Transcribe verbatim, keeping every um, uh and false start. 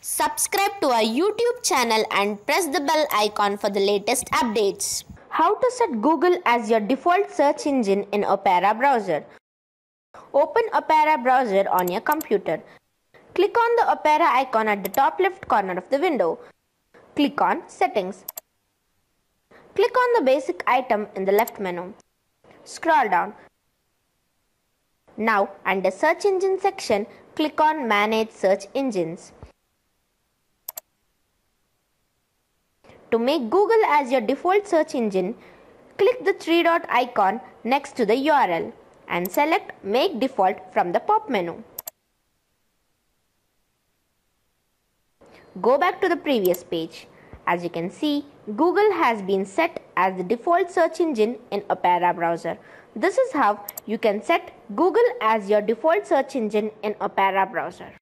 Subscribe to our YouTube channel and press the bell icon for the latest updates. How to set Google as your default search engine in Opera browser. Open Opera browser on your computer. Click on the Opera icon at the top left corner of the window. Click on Settings. Click on the basic item in the left menu. Scroll down. Now, under Search Engine section, click on Manage Search Engines. To make Google as your default search engine, click the three-dot icon next to the U R L and select Make Default from the pop menu. Go back to the previous page. As you can see, Google has been set as the default search engine in Opera browser. This is how you can set Google as your default search engine in Opera browser.